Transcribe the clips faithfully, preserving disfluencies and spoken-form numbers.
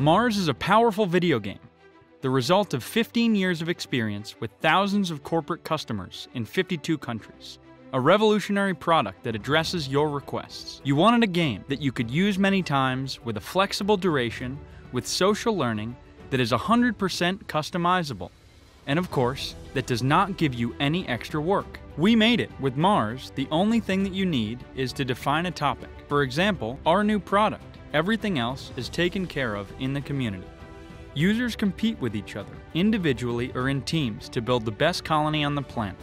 Mars is a powerful video game, the result of fifteen years of experience with thousands of corporate customers in fifty-two countries. A revolutionary product that addresses your requests. You wanted a game that you could use many times, with a flexible duration, with social learning, that is one hundred percent customizable, and of course, that does not give you any extra work. We made it. With Mars, the only thing that you need is to define a topic. For example, our new product. Everything else is taken care of in the community. Users compete with each other, individually or in teams, to build the best colony on the planet.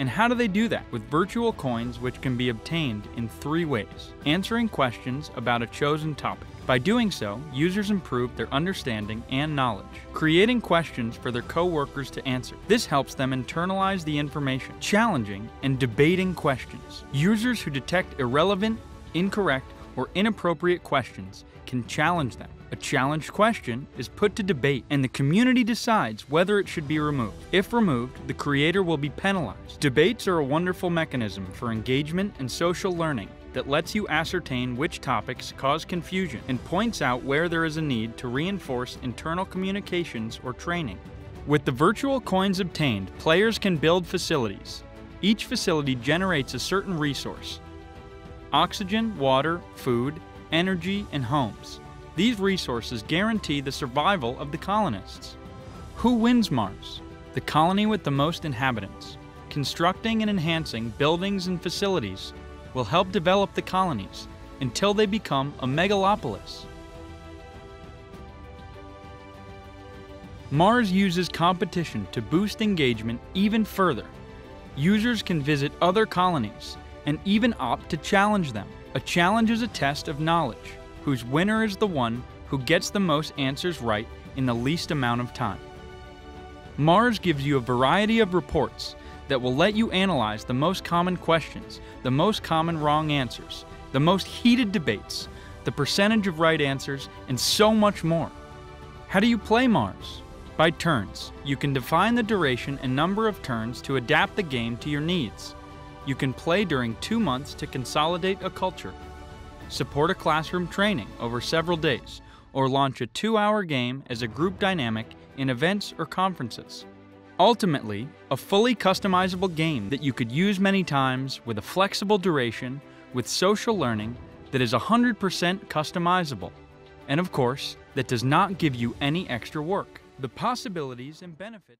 And how do they do that? With virtual coins, which can be obtained in three ways. Answering questions about a chosen topic. By doing so, users improve their understanding and knowledge. Creating questions for their co-workers to answer. This helps them internalize the information. Challenging and debating questions. Users who detect irrelevant, incorrect, or inappropriate questions can challenge them. A challenged question is put to debate, and the community decides whether it should be removed. If removed, the creator will be penalized. Debates are a wonderful mechanism for engagement and social learning that lets you ascertain which topics cause confusion and points out where there is a need to reinforce internal communications or training. With the virtual coins obtained, players can build facilities. Each facility generates a certain resource: oxygen, water, food, energy, and homes. These resources guarantee the survival of the colonists. Who wins Mars? The colony with the most inhabitants. Constructing and enhancing buildings and facilities will help develop the colonies until they become a megalopolis. Mars uses competition to boost engagement even further. Users can visit other colonies and even opt to challenge them. A challenge is a test of knowledge, whose winner is the one who gets the most answers right in the least amount of time. Mars gives you a variety of reports that will let you analyze the most common questions, the most common wrong answers, the most heated debates, the percentage of right answers, and so much more. How do you play Mars? By turns. You can define the duration and number of turns to adapt the game to your needs. You can play during two months to consolidate a culture, support a classroom training over several days, or launch a two-hour game as a group dynamic in events or conferences. Ultimately, a fully customizable game that you could use many times, with a flexible duration, with social learning, that is one hundred percent customizable, and of course, that does not give you any extra work. The possibilities and benefits